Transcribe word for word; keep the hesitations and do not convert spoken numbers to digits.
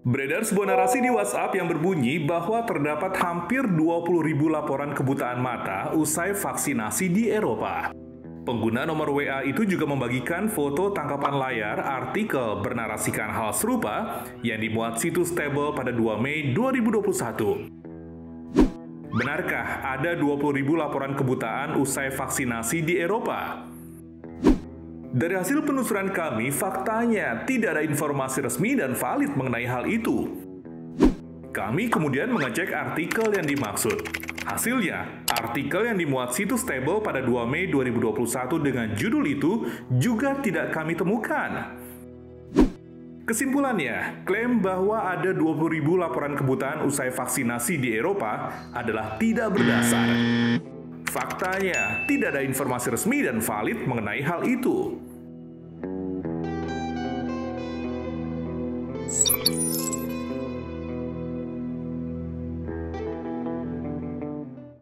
Beredar sebuah narasi di WhatsApp yang berbunyi bahwa terdapat hampir dua puluh ribu laporan kebutaan mata usai vaksinasi di Eropa. Pengguna nomor W A itu juga membagikan foto tangkapan layar artikel bernarasikan hal serupa yang dimuat situs TheBL pada dua Mei dua ribu dua puluh satu. Benarkah ada dua puluh ribu laporan kebutaan usai vaksinasi di Eropa? Dari hasil penelusuran kami, faktanya tidak ada informasi resmi dan valid mengenai hal itu. Kami kemudian mengecek artikel yang dimaksud. Hasilnya, artikel yang dimuat situs TheBL pada dua Mei dua ribu dua puluh satu dengan judul itu juga tidak kami temukan. Kesimpulannya, klaim bahwa ada dua puluh ribu laporan kebutaan usai vaksinasi di Eropa adalah tidak berdasar. Faktanya, tidak ada informasi resmi dan valid mengenai hal itu.